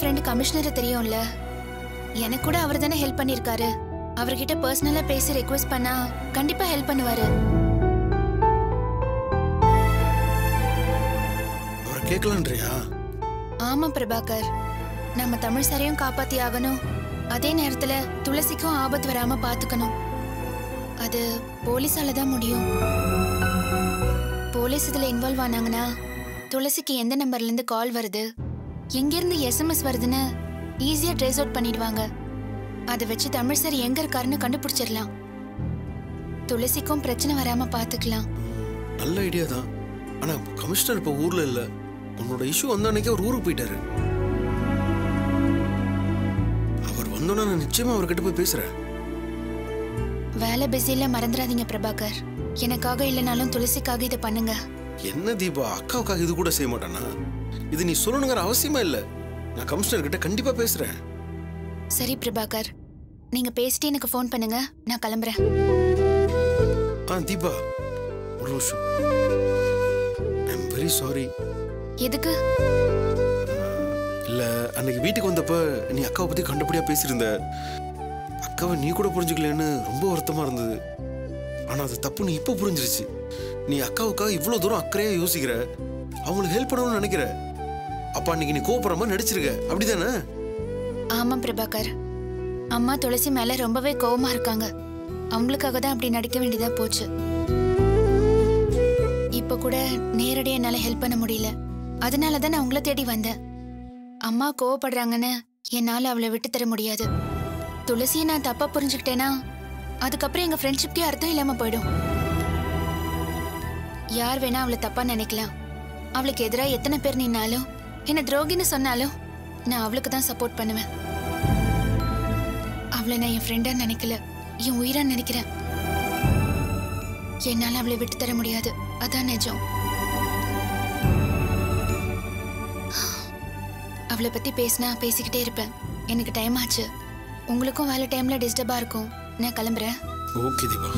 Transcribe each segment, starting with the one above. friend commissioner தெரியும்ல. எனக்கு கூட அவர்தானே ஹெல்ப் பண்ணிருக்காரு. அவர்கிட்ட பர்சனலா பேசி ரிக்வெஸ்ட் பண்ணா கண்டிப்பா ஹெல்ப் பண்ணுவாரு. அவரை கேக்கலன்றியா? ஆமா பிரபாகர். நம்ம தமிழ் சரையும் காப்பாத்தி ஆகணும். அதே நேரத்துல துளசிக்கும் ஆபத்து வராம பாத்துக்கணும். அது போலீஸால தான் முடியும். போலீஸ் இதுல இன்வால்வ் ஆனாங்கன்னா துளசிக்கு எந்த நம்பர்ல இருந்து கால் வருது, எங்க இருந்து எஸ்எம்எஸ் வருதுன்னு ஈஸியா ட்ரேஸ் அவுட் பண்ணிடுவாங்க. அதை வச்சு தமிழ் சார் எங்க இருக்காருன்னு கண்டுபிடிச்சிடலாம். துளசிக்கும் பிரச்சனை வராம பாத்துக்கலாம். நல்ல ஐடியா தான். ஆனா கமிஷனர் இப்ப ஊர்ல இல்ல. உன்னோட இஷ்யூ வந்த அன்னைக்கு அவர் ஊருக்கு போயிட்டாரு. அவர் வந்தோன்னா நான் நிச்சயமா அவர்கிட்ட போய் பேசுறேன். வேலை பிஸியில மறந்துடாதீங்க பிரபாகர். எனக்காக இல்லைனாலும் துளசிக்காக இதை பண்ணுங்க. என்ன தீபா, அக்காவுக்காக இது கூட செய்ய மாட்டானா? இது நீ சொல்லணுங்கிற அவசியமா இல்ல. நான் கமிஷனர் கிட்ட கண்டிப்பா பேசுறேன். சரி பிரபாகர், நீங்க பேசிட்டு எனக்கு ஃபோன் பண்ணுங்க. நான் கிளம்புறேன். தீபா ஒரு நிமிஷம். I'm very sorry. எதுக்கு? இல்ல, அன்னைக்கு வீட்டுக்கு வந்தப்ப நீ அக்காவை பத்தி கண்டுபிடியா பேசியிருந்த. அக்காவை நீ கூட புரிஞ்சுக்கலன்னு ரொம்ப வருத்தமா இருந்தது. ஆனா அது தப்புன்னு இப்ப புரிஞ்சிருச்சு. நீ அக்காவுக்காக இவ்வளவு தூரம் அக்கறையா யோசிக்கிற, அவங்களுக்கு ஹெல்ப் பண்ணணும்னு நினைக்கிற. அப்பா அன்னைக்கு நீ கோபப்படுற மாதிரி நடிச்சிருக்க, அப்படிதானே? ஆமா பிரபாகர், அம்மா துளசி மேல ரொம்பவே கோபமா இருக்காங்க. அவங்களுக்காக தான் அப்படி நடிக்க வேண்டியதா போச்சு. இப்ப கூட நேரடியா என்னால ஹெல்ப் பண்ண முடியல. அதனாலதான் நான் உங்களை தேடி வந்தேன். அம்மா கோவப்படுறாங்கன்னு என்னால அவளை விட்டு தர முடியாது. துளசியை நான் தப்பா புரிஞ்சுக்கிட்டேன்னா அதுக்கப்புறம் எங்க ஃப்ரெண்ட்ஷிப்கே அர்த்தம் இல்லாம போயிடும். யார் வேணா அவளை தப்பா நினைக்கலாம். அவளுக்கு எதிராக எத்தனை பேர் நின்னாலும், என்ன துரோகின்னு சொன்னாலும், நான் அவளுக்கு தான் சப்போர்ட் பண்ணுவேன். அவளை நான் என் ஃப்ரெண்டா நினைக்கல, என் உயிரா நினைக்கிறேன். என்னால் அவளை விட்டு தர முடியாது, அதான் நிஜம். அவளை பத்தி பேசினா பேசிக்கிட்டே இருப்பேன். எனக்கு டைம் ஆச்சு. உங்களுக்கும் வேலை டைம்ல டிஸ்டர்பா இருக்கும். நான் கிளம்புறேன். ஓகே தீபா.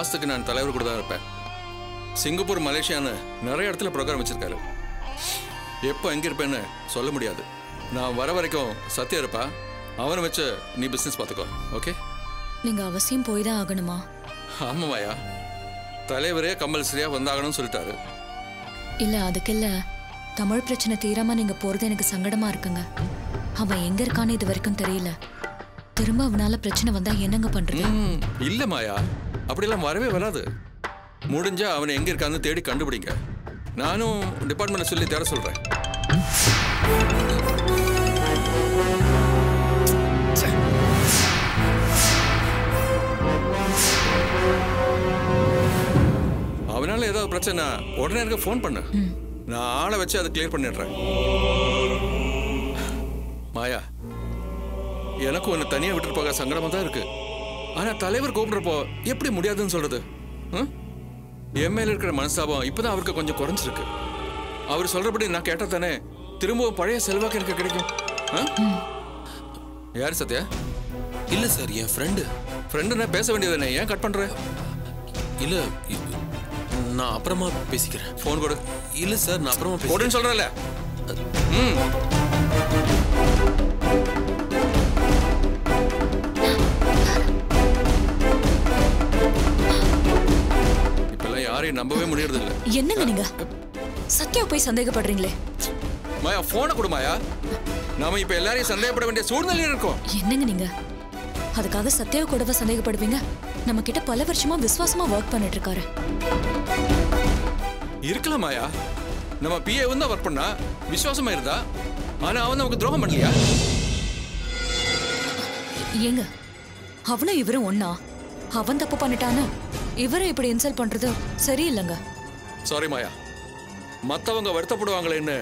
மாசத்துக்கு நான் தலைவர் கூட தான் இருப்பேன். சிங்கப்பூர், மலேசியான்னு நிறைய இடத்துல ப்ரோக்ராம் வச்சிருக்காரு. எப்போ எங்கே இருப்பேன்னு சொல்ல முடியாது. நான் வர வரைக்கும் சத்தியா இருப்பா, அவனை வச்சு நீ பிஸ்னஸ் பார்த்துக்கோ. ஓகே, நீங்கள் அவசியம் போய் தான் ஆகணுமா? ஆமாம்மாயா, தலைவரே கம்பல்சரியாக வந்தாகணும்னு சொல்லிட்டாரு. இல்லை அதுக்கு இல்லை, தமிழ் பிரச்சனை தீராமல் நீங்கள் போகிறது எனக்கு சங்கடமாக இருக்குங்க. அவன் எங்கே இருக்கான்னு இது வரைக்கும் தெரியல. திரும்ப அவனால பிரச்சனை வந்தால் என்னங்க பண்ணுறது? இல்லைம்மாயா, அப்படிலாம் வரவே வராது. முடிஞ்சா அவனை எங்கே இருக்கான்னு தேடி கண்டுபிடிங்க. நானும் டிபார்ட்மெண்ட்டில் சொல்லி தர சொல்கிறேன். அவனால ஏதாவது பிரச்சனை உடனே எனக்கு ஃபோன் பண்ணு. நான் ஆளை வச்சு அதை கிளியர் பண்ணிடுறேன். மாயா, எனக்கும் உன்னை தனியாக விட்டுட்டு போக சங்கடமாக தான் இருக்கு. ஆனால் தலைவர் கூப்பிட்றப்போ எப்படி முடியாதுன்னு சொல்றது? என் மேல இருக்கிற மனசாபம் இப்போதான் அவருக்கு கொஞ்சம் குறைஞ்சிருக்கு. அவர் சொல்றபடி நான் கேட்டால் தானே திரும்பவும் பழைய செல்வாக்கு எனக்கு கிடைக்கும். யார் சத்யா? இல்லை சார், என் ஃப்ரெண்டு. ஃப்ரெண்டு நான் பேச வேண்டியதுதானே, ஏன் கட் பண்ணுறேன்? இல்லை, நான் அப்புறமா பேசிக்கிறேன். ஃபோன் கொடு. இல்லை சார், நான் அப்புறமா போடுன்னு சொல்கிறேன்ல. இப்பெல்லாம் யாரையும் நம்பவே முடியறதில்லை. என்னங்க நீங்க சத்யா போய் சந்தேகப்படுறீங்களே? மாயா, ஃபோனை கொடு மாயா. நாம இப்போ எல்லாரையும் சந்தேகப்பட வேண்டிய சூழ்நிலையில் இருக்கோம். என்னங்க நீங்க அதுக்காக சத்யாவை கூடவா சந்தேகப்படுவீங்க? நம்ம கிட்ட பல வருஷமா விசுவாசமா வர்க் பண்ணிட்டு இருக்காரு. இருக்கலாம் மாயா, நம்ம பிஏ வந்து வர்க் பண்ணா விசுவாசமா இருந்தா. ஆனா அவன் நமக்கு துரோகம் பண்ணலையா? ஏங்க, அவனும் இவரும் ஒன்னா. அவன் தப்பு பண்ணிட்டானா இவரை இப்படி இன்சல்ட் பண்றது சரியில்லைங்க. சாரி மாயா, மற்றவங்க வருத்தப்படுவாங்களேன்னு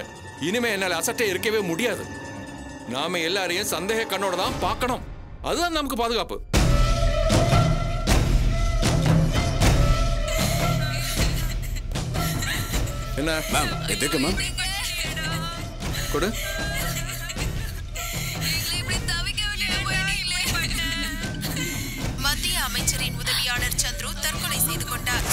இனிமே என்னால் அசட்டே இருக்கவே முடியாது. நாம எல்லாரையும் சந்தேக கண்ணோட தான் பார்க்கணும். அதுதான் நமக்கு பாதுகாப்பு. என்ன மேம், எதுக்கு மேம்? கொடு. மத்திய அமைச்சரின் உதவியாளர் சந்துரு தற்கொலை செய்து கொண்டார்.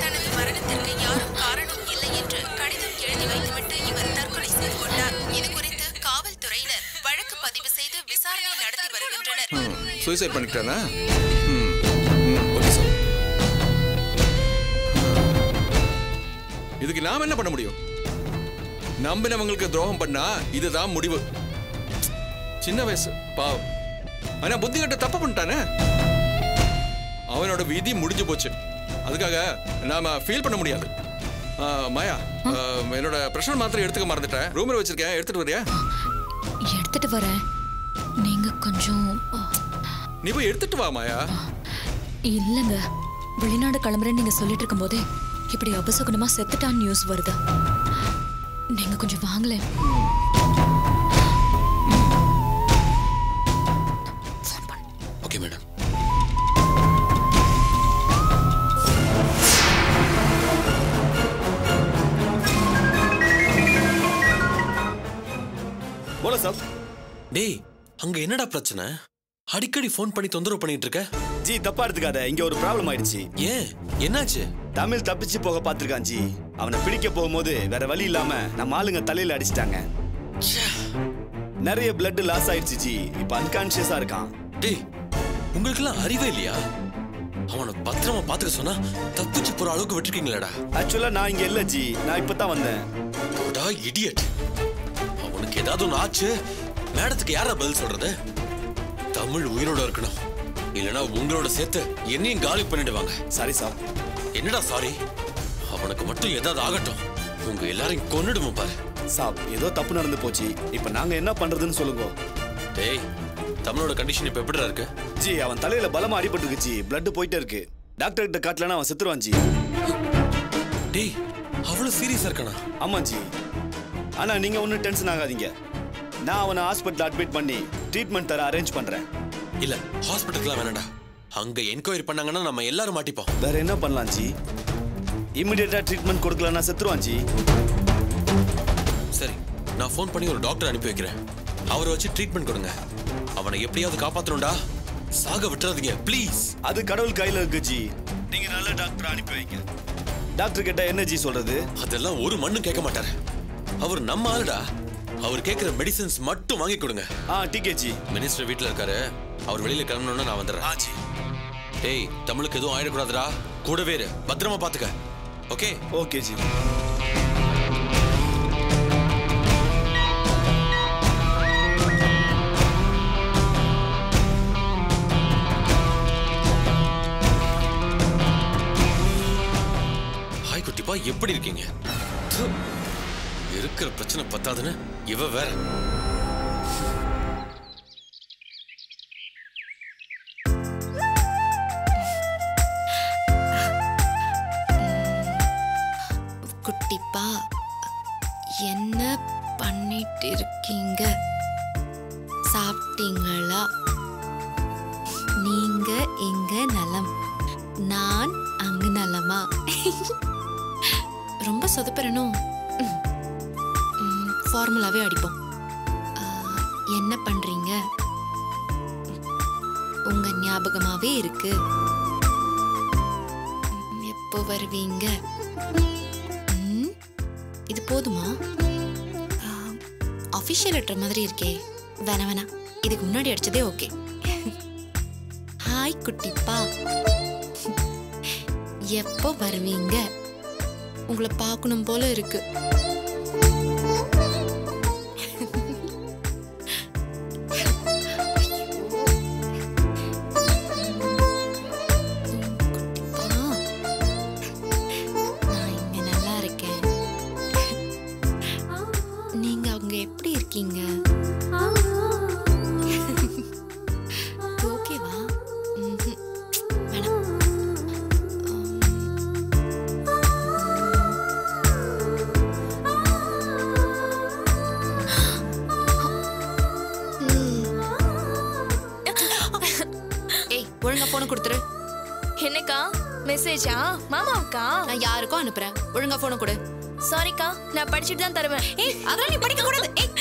தனது மரணத்திற்கு யாரும் காரணம் இல்லை என்று கடிதம் எழுதி வைத்துவிட்டு இவர் தற்கொலை செய்து கொண்டார். இது குறித்து காவல்துறையினர் வழக்கு பதிவு செய்து விசாரணை நடத்தி வருகின்றனர். சூசைட் பண்ணிட்டானா? இதுக்கு நாம் என்ன பண்ண முடியும்? நம்பினவங்களுக்கு துரோகம் பண்ணா இதுதான் முடிவு. சின்ன வயசு பாவம், ஆனா புத்தி கட்ட தப்பு பண்ணிட்டானே, அவனோட விதி முடிஞ்சு போச்சு. அதுக்காக நாம ஃபீல் பண்ண முடியாது. மாயா, என்னோட பிரஷர் மாத்திரை எடுத்துக்க மறந்துட்டேன். ரூம்ல வச்சிருக்கேன், எடுத்துட்டு வரியா? எடுத்துட்டு வரேன், நீங்க கொஞ்சம் நீ போய் எடுத்துட்டு வா. மாயா, இல்லங்க, வெளிநாடு கிளம்புறேன்னு நீங்க சொல்லிட்டு இருக்கும் போதே இப்படி அபசகுணமா செத்துட்டான் நியூஸ் வருது. நீங்க கொஞ்சம் வாங்கல. Okay madam. போல சார். டேய், அங்க என்னடா பிரச்சனை? அடிக்கடி ஃபோன் பண்ணி தொந்தரவு பண்ணிட்டு இருக்க. ஜி, தப்பா எடுத்துக்காத, இங்க ஒரு ப்ராப்ளம் ஆயிடுச்சு. ஏன், என்னாச்சு? தமிழ் தப்பிச்சு போக பாத்திருக்கான் ஜி. அவனை பிடிக்க போகும்போது வேற வழி இல்லாம நம்ம ஆளுங்க தலையில அடிச்சிட்டாங்க. நிறைய பிளட் லாஸ் ஆயிடுச்சு ஜி. இப்ப அன்கான்சியஸா இருக்கான். டேய், உங்களுக்கு எல்லாம் அறிவே இல்லையா? அவனை பத்திரமா பாத்துக்க சொன்னா தப்பிச்சு போற அளவுக்கு விட்டுருக்கீங்களாடா. ஆக்சுவலா நான் இங்க இல்ல ஜி, நான் இப்பதான் வந்தேன். இடியட், அவனுக்கு ஏதாவது ஒண்ணு ஆச்சு மேடத்துக்கு யாரா பதில் சொல்றது? தமிழ் உயிரோட இருக்கணும், இல்லைன்னா உங்களோட சேர்த்து என்னையும் காலி பண்ணிடுவாங்க. Sorry sir. என்னடா சாரி? அவனுக்கு மட்டும் ஏதாவது ஆகட்டும், உங்க எல்லாரையும் கொன்னுடுவோம் பாரு. சார், ஏதோ தப்பு நடந்து போச்சு, இப்போ நாங்க என்ன பண்றதுன்னு சொல்லுங்க. டேய், தமிழோட கண்டிஷன் இப்போ எப்படிடா இருக்கு? ஜி, அவன் தலையில பலமா அடிபட்டுருச்சு, பிளட் போயிட்டே இருக்கு. டாக்டர் கிட்ட காட்டலன்னா அவன் செத்துருவான் ஜி. டேய், அவ்வளோ சீரியஸா இருக்கானா? ஆமா ஜி. ஆனா நீங்க ஒன்றும் டென்ஷன் ஆகாதீங்க, நான் அவனை ஹாஸ்பிட்டல் அட்மிட் பண்ணி ட்ரீட்மெண்ட் தர அரேஞ்ச் பண்றேன். இல்ல, ஹாஸ்பிட்டலுக்குலாம் வேணாடா, அங்க என்கொயரி பண்ணாங்கன்னா நம்ம எல்லாரும் மாட்டிப்போம். வேற என்ன பண்ணலாம் ஜி? இமிடியேட்டா ட்ரீட்மெண்ட் கொடுக்கலன்னா செத்துருவான் ஜி. சரி, நான் ஃபோன் பண்ணி ஒரு டாக்டர் அனுப்பி வைக்கிறேன், அவரை வச்சு ட்ரீட்மெண்ட் கொடுங்க. அவனை எப்படியாவது காப்பாற்றணும்டா. சாக விட்டுறாதீங்க ப்ளீஸ். அது கடவுள் கையில இருக்கு ஜி. நீங்க நல்ல டாக்டர் அனுப்பி வைங்க. டாக்டர் கிட்ட என்ன ஜி சொல்றது? அதெல்லாம் ஒரு மண்ணும் கேட்க மாட்டாரு. அவர் நம்ம ஆளுடா. அவர் கேக்குற மெடிசன்ஸ் மட்டும் வாங்கி கொடுங்க. ஆ டிகே ஜி. மினிஸ்டர் வீட்ல இருக்காரு. அவர் வெளியில கிளம்பணும்னா நான் வந்துறேன். ஆ ஜி. ஏய் தமிழுக்கு எதுவும் ஆயிட கூடாதுடா. கூடவே இரு. பத்திரமா பாத்துக்க. ஓகே? ஓகே ஜி. எப்படி இருக்கீங்க? இருக்கிற பிரச்சனை பத்தாதுன்னு இவ வேற. குட்டிப்பா என்ன பண்ணிட்டு இருக்கீங்க? சாப்பிட்டீங்களா? நீங்க எங்க நலம், நான் அங்க நலமா? ரொம்ப சொதப்பறணும். ஃபார்முலாவே அடிப்போம். என்ன பண்றீங்க? உங்க ஞாபகமாவே இருக்கு. எப்போ வருவீங்க? இது போதுமா? ஆஃபிஷியல் லெட்டர் மாதிரி இருக்கே. வேணா வேணா, இதுக்கு முன்னாடி அடிச்சதே ஓகே. ஹாய் குட்டிப்பா, எப்போ வருவீங்க? உங்களை பார்க்கணும் போல இருக்கு. நான் இங்க நல்லா இருக்கேன். நீங்க அவங்க எப்படி இருக்கீங்க? ஓகேவா? என்னக்கா மெசேஜா? மாமாவுக்கா? நான் யாருக்கும் அனுப்புறேன். ஒழுங்கா போன கொடு. சாரிக்கா, நான் படிச்சிட்டு தான் தருவேன். ஏய் அதெல்லாம் நீ படிக்க கூடாது. ஏய்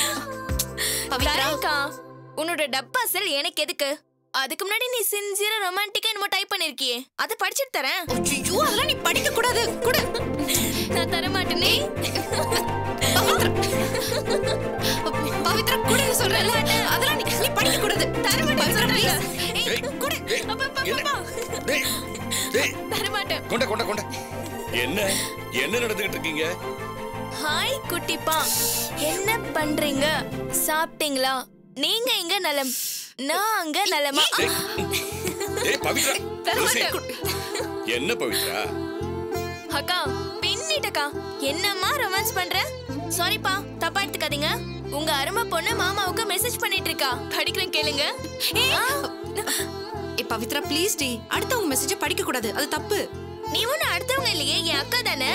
பவித்ராக்கா, உன்னோட டப்பா செல் எனக்கு எதுக்கு? அதுக்கு முன்னாடி நீ சின்சியரா ரொமான்டிக்கா என்னமோ டைப் பண்ணிருக்கியே, அத படிச்சிட்டு தரேன். ஐயோ அதெல்லாம் நீ படிக்க கூடாது. கொடு, நான் தர மாட்டேனே. பவித்ரா கொடு சொல்றல, அதெல்லாம் நீ படிக்க கூடாது. தர மாட்டேன். ஏய் கொடு. டேய் டேய் தர மாட்டேன். கொண்ட கொண்ட கொண்ட. என்ன என்ன நடந்துக்கிட்டு இருக்கீங்க? ஹாய் குட்டிப்பா, என்ன பண்றீங்க? சாப்பிட்டீங்களா? நீங்க எங்க நலம், நான் அங்க நலமா? டேய் பவித்ரா தர மாட்டேன். என்ன பவித்ரா அக்கா பின்னிட்டக்கா, என்னம்மா ரொமான்ஸ் பண்ற? சாரிப்பா, தப்பா எடுத்துக்காதீங்க. உங்க அருமை பொண்ணு மாமாவுக்கு மெசேஜ் பண்ணிட்டு இருக்கா, படிக்கிறேன் கேளுங்க. ஏ பவித்ரா ப்ளீஸ் டி, அடுத்தவங்க மெசேஜ் படிக்க கூடாது, அது தப்பு. நீ ஒண்ணு அடுத்தவங்க இல்லையே, என் அக்கா தானே.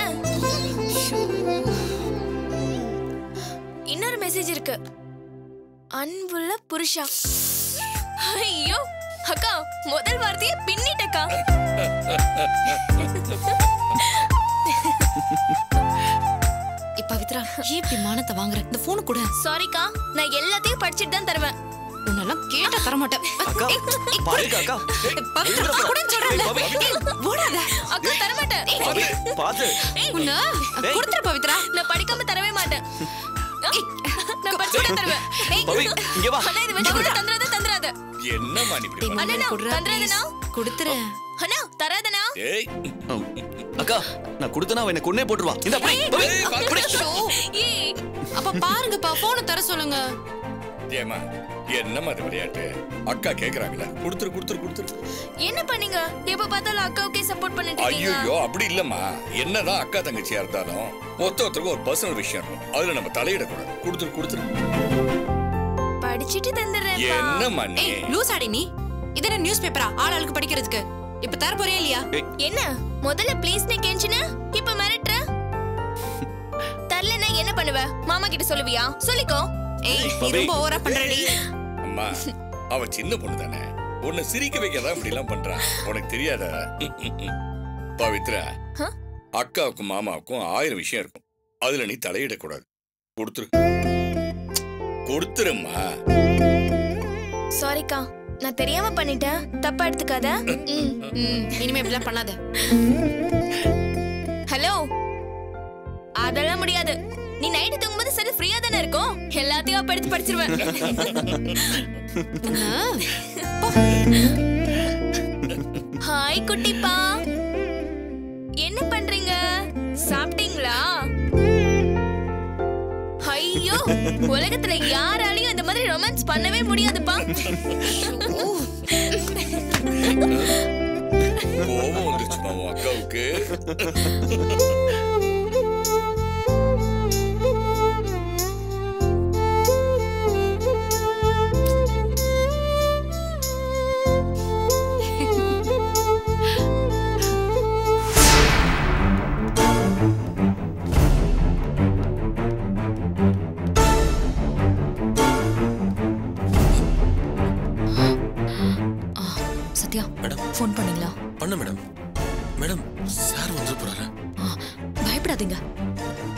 இன்னொரு மெசேஜ் இருக்கு. அன்புள்ள புருஷா. ஐயோ அக்கா, முதல் வார்த்தையே பின்னிட்டக்கா. பவித்ரா ஏன் இப்படி மானத்தை வாங்குற? இந்த போன் கூட. சாரிக்கா, நான் எல்லாத்தையும் படிச்சிட்டு தான் தருவேன். உன்னெல்லாம் கேட்ட தர மாட்டேன். அக்கா தர மாட்டேன். கொடுத்துரு பவித்ரா, நான் படிக்காம தரவே மாட்டேன். என்னதான் அக்கா தங்கச்சியா இருந்தாலும் மொத்தத்துக்கு ஒரு பர்சனல் விஷயம் இருக்கும், அதுல நம்ம தலையிட கூடாது. கொடுத்துரு கொடுத்துரு. படிச்சிட்டு தந்துறேன். என்ன மண்ணே லூஸ் ஆடி நீ. இதென நியூஸ் பேப்பரா ஆள் ஆளுக்கு படிக்கிறதுக்கு? இப்ப தர போறே இல்லையா? என்ன முதல்ல ப்ளீஸ் னே கேஞ்சினா, இப்ப மிரட்டற தரலனா என்ன பண்ணுவ? மாமா கிட்ட சொல்லுவியா? சொல்லிக்கோ. ஏய் ரொம்ப ஓவரா பண்றடி. அம்மா அவ சின்ன பொண்ணு தானே, உன்னை சிரிக்க வைக்கதா இப்படி எல்லாம் பண்றா, உனக்கு தெரியாதா? பவித்ரா அக்காவுக்கும் மாமாவுக்கும் 1000 விஷயம் இருக்கும், அதுல நீ தலையிட கூடாது. கொடுத்துரு கொடுத்துருமா. சாரிக்கா, நான் தெரியாம பண்ணிட்டேன், தப்பா எடுத்துக்காத. இனிமே இப்படிலாம் பண்ணாத. ஹலோ, அதெல்லாம் முடியாது. நீ நைட்டு தூங்கும்போது சரி ஃப்ரீயா தானே இருக்கும், எல்லாத்தையும் அப்ப எடுத்து படிச்சிருவேன். ஹாய் குட்டிப்பா, என்ன பண்றீங்க? சாப்பிட்டீங்களா? ஐயோ, உலகத்துல யாராலையும் இந்த மாதிரி ரொமான்ஸ் பண்ணவே முடியாதுப்பா. அக்காவுக்கு ஃபோன் பண்ணீங்களா? பண்ண மேடம். மேடம், சார் வந்து போறாரு. பயப்படாதீங்க.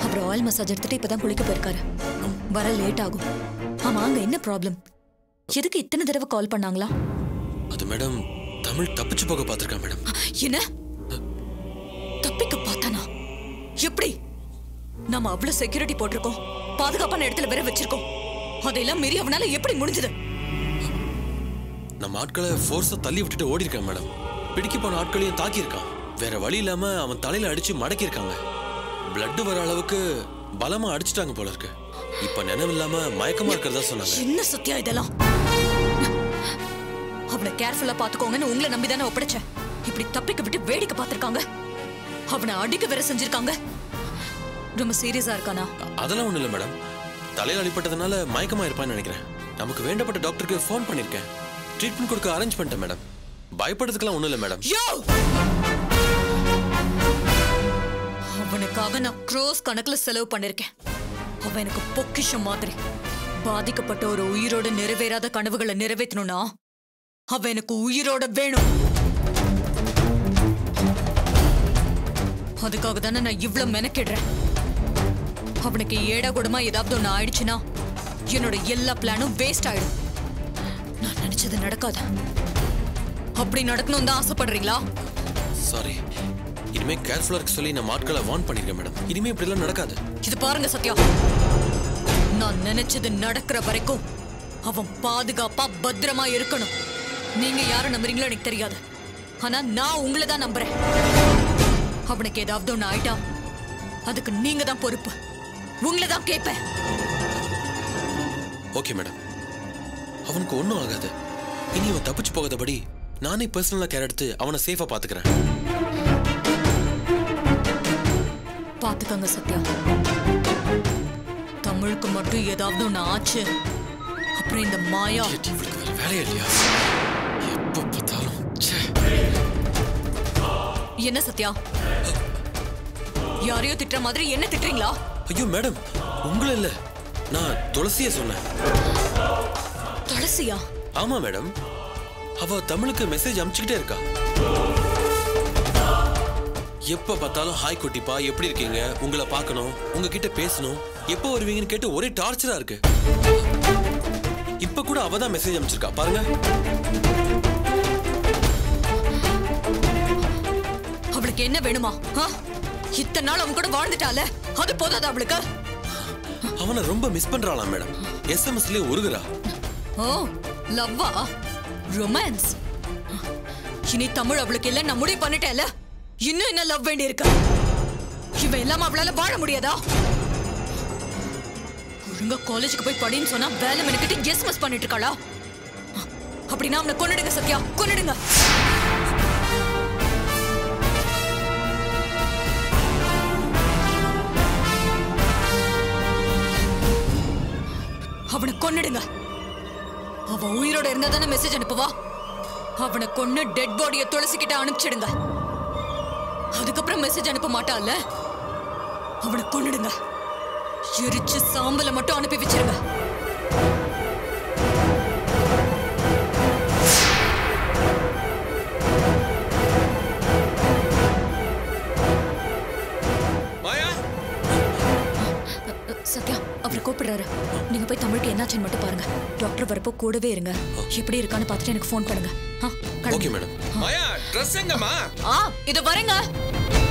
அப்புறம் ஆயில் மசாஜ் எடுத்துட்டு இப்பதான் குளிக்க போயிருக்காரு, வர லேட் ஆகும். ஆமா, அங்க என்ன ப்ராப்ளம்? எதுக்கு இத்தனை தடவை கால் பண்ணாங்களா? அது மேடம், தமிழ் தப்பிச்சு போக பாத்திருக்கா மேடம். என்ன தப்பிக்க பார்த்தானா? எப்படி? நம்ம அவ்வளவு செக்யூரிட்டி போட்டிருக்கோம், பாதுகாப்பான இடத்துல வேற வச்சிருக்கோம், அதெல்லாம் மீறி அவனால எப்படி முடிஞ்சது? நம்ம ஆட்களை ஃபோர்ஸா தள்ளி விட்டுட்டு ஓடி இருக்கான் மேடம். பிடிக்க போன ஆட்களையும் தாக்கியிருக்கான். வேற வழி இல்லாம அவன் தலையில அடிச்சு மடக்கியிருக்காங்க. பிளட் வர அளவுக்கு பலமா அடிச்சுட்டாங்க போல இருக்கு. இப்ப நினைவு இல்லாம மயக்கமா இருக்கிறதா சொன்னாங்க. என்ன சத்தியா இதெல்லாம்? அவனை கேர்ஃபுல்லா பாத்துக்கோங்கன்னு உங்களை நம்பிதானே ஒப்படைச்சேன். இப்படி தப்பிக்க விட்டு வேடிக்கை பார்த்திருக்காங்க. அவனை அடிக்க வேற செஞ்சிருக்காங்க. ரொம்ப சீரியஸா இருக்கானா? அதெல்லாம் ஒண்ணு இல்ல மேடம். தலையில அடிபட்டதுனால மயக்கமா இருப்பான்னு நினைக்கிறேன். நமக்கு வேண்டப்பட்ட டாக்டருக்கு ஃபோன் பண்ணிருக்கேன். ட்ரீட்மெண்ட் கொடுக்க அரேஞ்ச் பண்ணிட்டேன் மேடம். பயப்படுறதுக்குலாம் ஒண்ணும் இல்ல மேடம். அவனுக்காக நான் க்ரோஸ் கணக்குல செலவு பண்ணிருக்கேன். அவன் எனக்கு பொக்கிஷம் மாதிரி. பாதிக்கப்பட்ட ஒரு உயிரோட நிறைவேறாத கனவுகளை நிறைவேற்றணும்னா அவன் எனக்கு உயிரோட வேணும். அதுக்காக தானே நான் இவ்வளவு மெனக்கிடுறேன். அவனுக்கு ஏடா கூடமா ஏதாவது ஒண்ணு ஆயிடுச்சுன்னா என்னோட எல்லா பிளானும் வேஸ்ட் ஆயிடும். நான் நினைச்சது நடக்காத. அப்படி நடக்கணும் தான் ஆசைப்படுறீங்களா? சாரி, இனிமே கேர்ஃபுல்லா இருக்க சொல்லி நான் மாட்களை வார்ன் பண்ணிருக்கேன் மேடம். இனிமே இப்படி எல்லாம் நடக்காது. இது பாருங்க சத்யா, நான் நினைச்சது நடக்கிற வரைக்கும் அவன் பாதுகாப்பா பத்திரமா இருக்கணும். நீங்க யாரை நம்புறீங்களோ எனக்கு தெரியாது, ஆனா நான் உங்களை தான் நம்புறேன். அவனுக்கு ஏதாவது ஒண்ணு ஆயிட்டா அதுக்கு நீங்க தான் பொறுப்பு. உங்களை தான் கேட்பேன். ஓகே மேடம், அவனுக்கு ஒன்றும் ஆகாது. இனி அவன் தப்பிச்சு போகாதபடி நானே பர்சனலாக கேர் எடுத்து அவனை சேஃபாக பார்த்துக்கிறேன். பார்த்துக்கங்க சத்யா. தமிழுக்கு மட்டும் ஏதாவது ஒன்று ஆச்சு அப்புறம் இந்த மாயா இவளுக்கு வேலையா இல்லையா? எப்போ பார்த்தாலும் என்ன சத்யா, யாரையோ திட்டுற மாதிரி என்ன திட்டுறீங்களா? ஐயோ மேடம், உங்களை இல்லை, நான் துளசியை சொன்னேன். துளசியா? ஆமா மேடம், அவ தமிழுக்கு மெசேஜ் அனுப்பிச்சுக்கிட்டே இருக்கா. எப்ப பார்த்தாலும் ஹாய் குட்டிப்பா, எப்படி இருக்கீங்க, உங்களை பார்க்கணும், உங்ககிட்ட பேசணும், எப்போ வருவீங்கன்னு கேட்டு ஒரே டார்ச்சரா இருக்கு. இப்ப கூட அவ தான் மெசேஜ் அனுப்பிச்சிருக்கா பாருங்க. அவளுக்கு என்ன வேணுமா? இத்தனை நாள் அவன் கூட வாழ்ந்துட்டால அது போதாது அவளுக்கு? அவனை ரொம்ப மிஸ் பண்றாளா மேடம். எஸ்எம்எஸ்லயே உருகுறா. ஓ, லவ்வா? ரொமான்ஸ்? இனி தமிழ் அவளுக்கு இல்ல, நான் முடிவு பண்ணிட்டேன்ல. இன்னும் என்ன லவ் வேண்டி இருக்கா? இவ இல்லாம அவளால வாழ முடியாதா? ஒழுங்கா காலேஜுக்கு போய் படின்னு சொன்னா வேலை மெனக்கிட்டு எஸ்எம்எஸ் பண்ணிட்டு இருக்காளா? அப்படின்னா அவனை கொன்னுடுங்க சத்யா, கொன்னுடுங்க. அவனை கொன்னுடுங்க. அவ உயிரோட இருந்தா தானே மெசேஜ் அனுப்புவா. அவனை கொன்னு டெட் பாடியை துளசி கிட்ட அனுப்பிச்சிடுங்க. அதுக்கப்புறம் மெசேஜ் அனுப்ப மாட்டான்ல, அவனை கொன்னுடுங்க. எரிச்சு சாம்பலை மட்டும் அனுப்பி வச்சிருங்க. கூப்பிடுறாரு. நீங்க போய் தமிழுக்கு என்னாச்சுன்னு மட்டும் பாருங்க. டாக்டர் வரப்போ கூடவே இருங்க. எப்படி இருக்கான்னு பார்த்துட்டு எனக்கு ஃபோன் பண்ணுங்க. Okay madam. மாயா, ட்ரெஸ் எங்கம்மா? ஆ, இது வரேங்க.